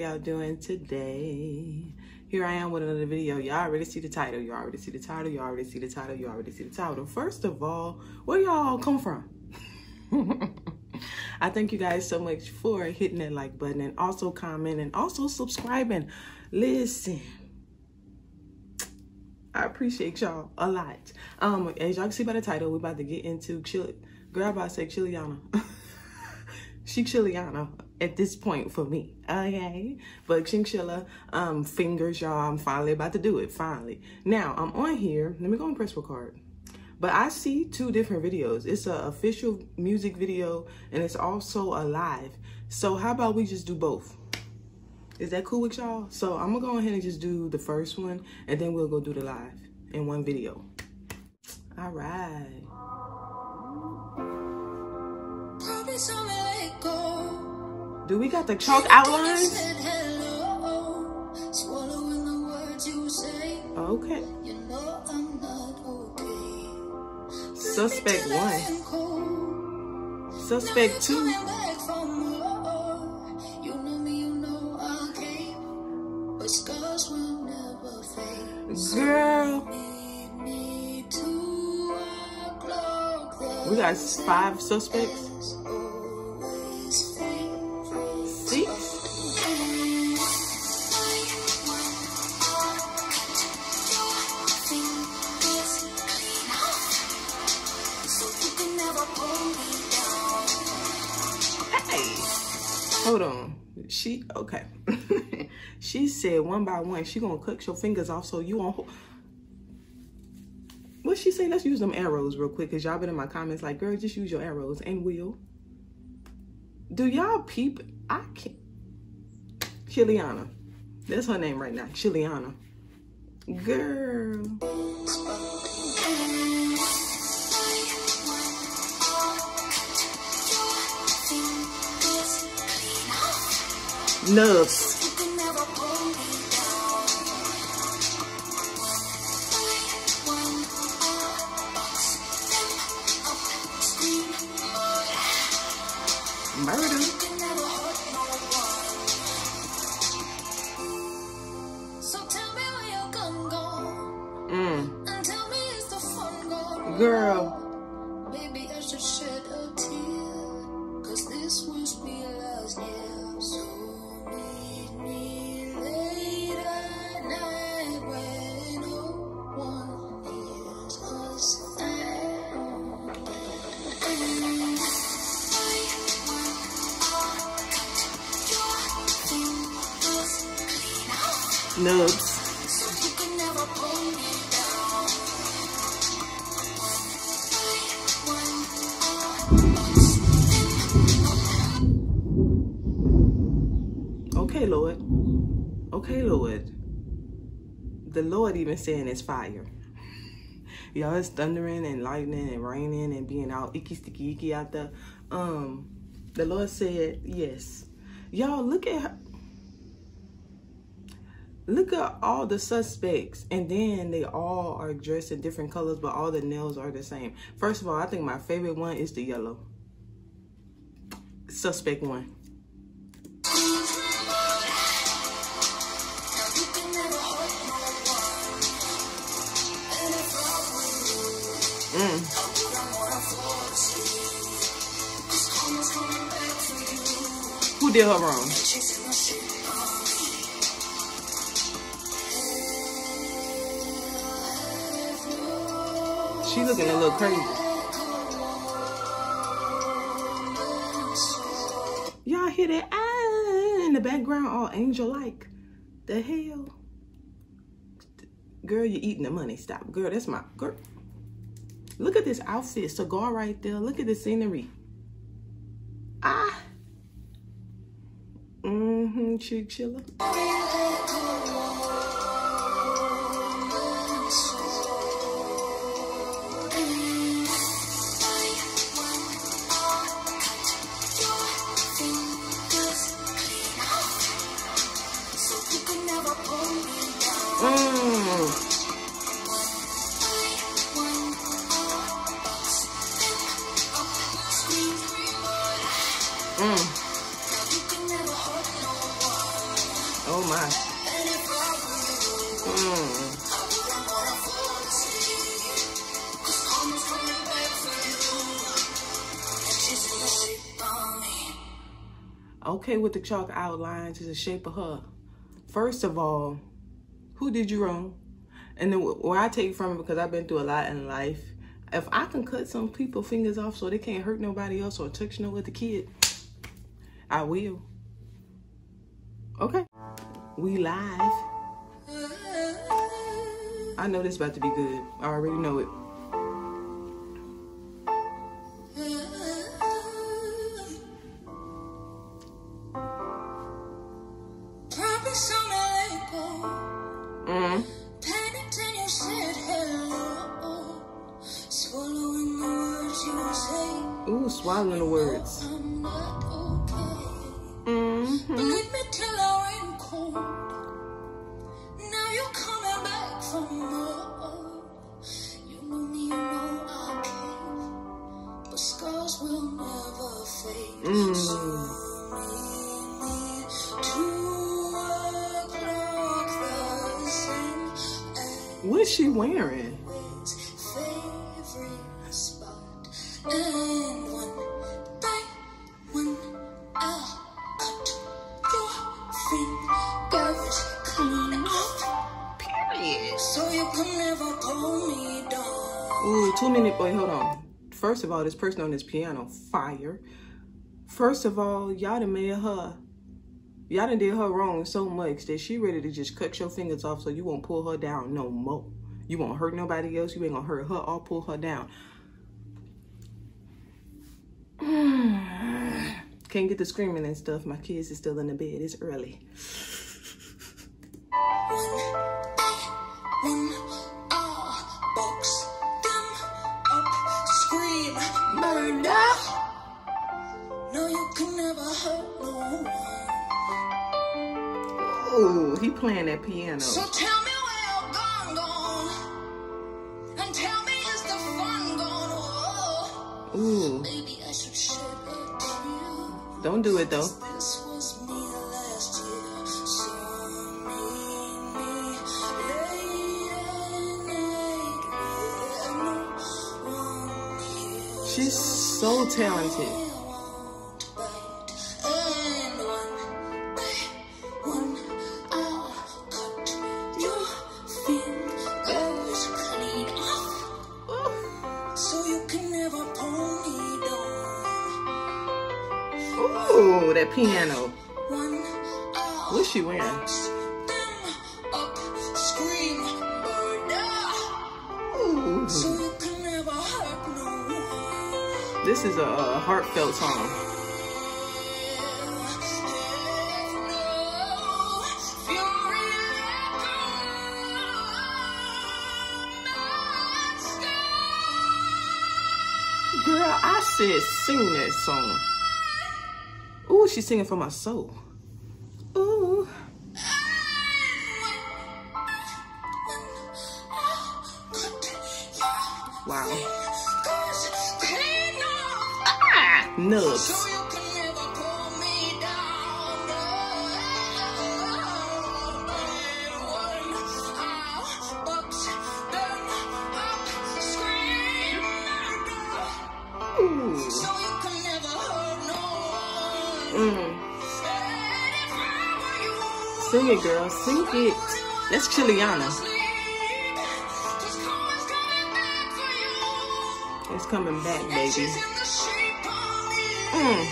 y'all doing today? Here I am with another video. Y'all already see the title. You already see the title. You already see the title. You already see the title. First of all, where y'all come from? I thank you guys so much for hitting that like button and also commenting and also subscribing. Listen, I appreciate y'all a lot. As y'all can see by the title, we're about to get into chill. Girl, I about to say Chilliana. She Chilliana at this point for me, okay? But Chinchilla, fingers, y'all, I'm finally about to do it, finally. Now, I'm on here. Let me go and press record. But I see two different videos. It's an official music video, and it's also a live. So how about we just do both? Is that cool with y'all? So I'm gonna go ahead and just do the first one, and then we'll go do the live in one video. All right. Do we got the chalk outlines? Okay. Suspect one. Suspect two. Girl. We got 5 suspects. 6. Hold on. She okay. She said one by one she gonna cut your fingers off so you won't. What she say? Let's use them arrows real quick, because y'all been in my comments like, girl, just use your arrows and we'll. Do y'all peep? I can't. Chilliana. That's her name right now. Chilliana. Girl. Nubs. Murder. Girl. Maybe I should shed a tear, cause this was me last year. So meet me late at night when no one is us. Noobs. Okay, Lord. Okay, Lord. The Lord even saying it's fire. Y'all, it's thundering and lightning and raining and being all icky, sticky, icky out there. The Lord said yes. Y'all, look at her. Look at all the suspects, and then they all are dressed in different colors, but all the nails are the same. First of all, I think my favorite one is the yellow. Suspect one. Who did her wrong? She looking a little crazy. Y'all hear that? Ah, in the background, all angel-like. The hell? Girl, you're eating the money. Stop. Girl, that's my girl. Look at this outfit. Cigar right there. Look at the scenery. Ah. Mm-hmm. Chinchilla. okay with the chalk outlines is the shape of her. First of all, who did you wrong? And then where I take from it, because I've been through a lot in life, if I can cut some people's fingers off so they can't hurt nobody else or touch no other kid, I will. Okay. We live. I know this about to be good. I already know it. Ooh, swallowing the words. Believe me till I rain cold. Now you're coming back from love. You know me, you know I can't. But scars will never fade. So me, what is she wearing? Ooh, 2 minute boy, hold on. First of all, this person on this piano, fire. First of all, y'all done did her wrong so much that she ready to just cut your fingers off so you won't pull her down no more. You won't hurt nobody else, you ain't gonna hurt her or pull her down. Can't get to screaming and stuff, my kids is still in the bed, it's early. Ooh, he playing that piano. So tell me where you're gone, and tell me is the fun gone. Oh, ooh. Maybe I should share that to you. Don't do it though. This was me last year. So me. She's so talented. Ooh, that piano. What's she wearing? Ooh. This is a heartfelt song. Girl, I said sing that song. Ooh, she's singing for my soul. Ooh. Wow. Ah, nubs. Ooh. Sing it, girl. Sing it. That's Chiliana. It's coming back, baby. Oh,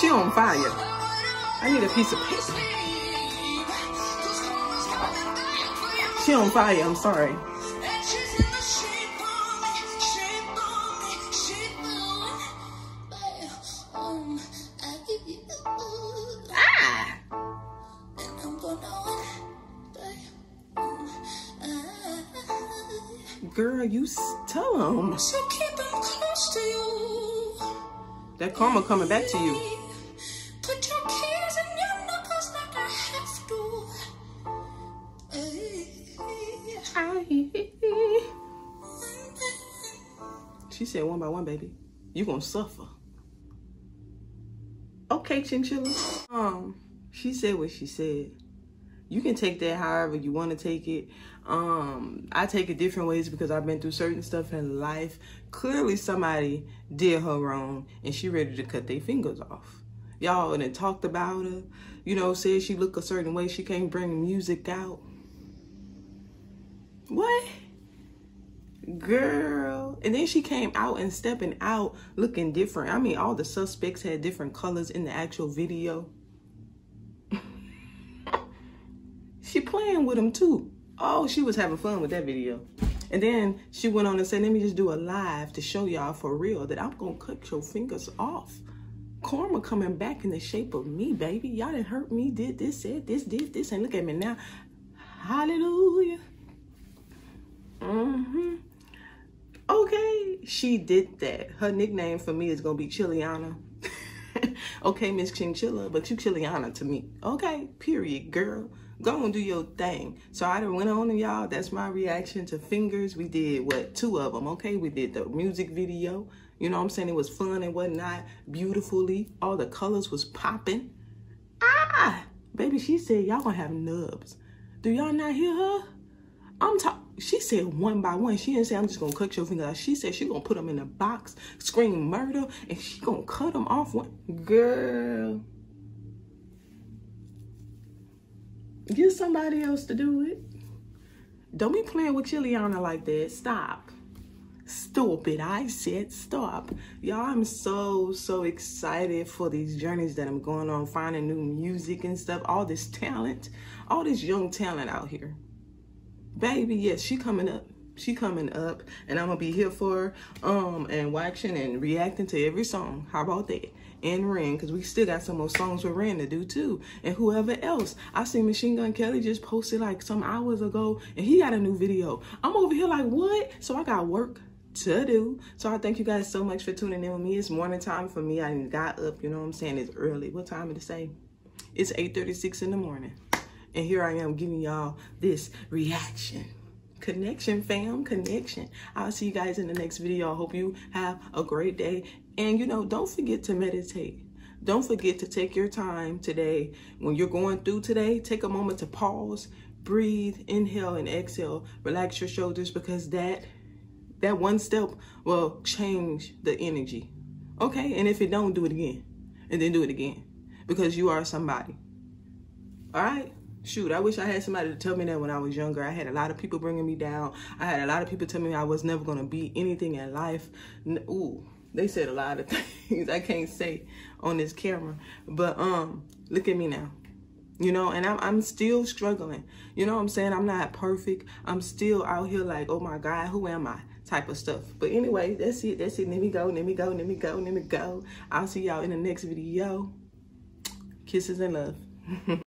she on fire. I need a piece of paper. She on fire. I'm sorry. Girl, you tell them. So keep them close to you. That karma coming back to you. Put your keys in your knuckles like I have to. She said one by one, baby. You gonna suffer. Okay, Chinchilla. She said what she said. You can take that however you want to take it. I take it different ways because I've been through certain stuff in life. Clearly somebody did her wrong and she ready to cut their fingers off. Y'all done talked about her, you know, said she look a certain way, she can't bring music out. What? Girl. And then she came out and stepping out looking different. I mean, all the suspects had different colors in the actual video. She playing with him too. Oh, she was having fun with that video. And then she went on and said, let me just do a live to show y'all for real that I'm gonna cut your fingers off. Karma coming back in the shape of me, baby. Y'all done hurt me, did this, said this, did this, and look at me now. Hallelujah. Mm-hmm. Okay, she did that. Her nickname for me is gonna be Chiliana. Okay, Miss Chinchilla, but you Chiliana to me. Okay, period, girl. Go and do your thing. So I done went on to y'all. That's my reaction to Fingers. We did, what, 2 of them, okay? We did the music video. You know what I'm saying? It was fun and whatnot, beautifully. All the colors was popping. Ah! Baby, she said, y'all gonna have nubs. Do y'all not hear her? She said one by one. She didn't say, I'm just gonna cut your finger out. She said she gonna put them in a box, scream murder, and she gonna cut them off one. Girl. Get somebody else to do it. Don't be playing with Chiliana like that. Stop. Stupid. I said stop. Y'all, I'm so excited for these journeys that I'm going on, finding new music and stuff. All this talent. All this young talent out here. Baby, yes, she coming up. She coming up. And I'm going to be here for her and watching and reacting to every song. How about that? And Ren, because we still got some more songs with Ren to do too, and whoever else. I seen Machine Gun Kelly just posted like some hours ago, and he got a new video. I'm over here like, what? So I got work to do. So I thank you guys so much for tuning in with me. It's morning time for me. I got up, you know what I'm saying? It's early. What time did it say? It's 8:36 in the morning, and here I am giving y'all this reaction. Connection, fam, connection. I'll see you guys in the next video. I hope you have a great day. And, you know, don't forget to meditate. Don't forget to take your time today. When you're going through today, take a moment to pause, breathe, inhale and exhale. Relax your shoulders, because that one step will change the energy. Okay? And if it don't, do it again. And then do it again. Because you are somebody. All right? Shoot, I wish I had somebody to tell me that when I was younger. I had a lot of people bringing me down. I had a lot of people tell me I was never going to be anything in life. Ooh, they said a lot of things I can't say on this camera. But look at me now. You know, and I'm still struggling. You know what I'm saying? I'm not perfect. I'm still out here like, oh my God, who am I? Type of stuff. But anyway, that's it. That's it. Let me go. Let me go. Let me go. Let me go. I'll see y'all in the next video. Kisses and love.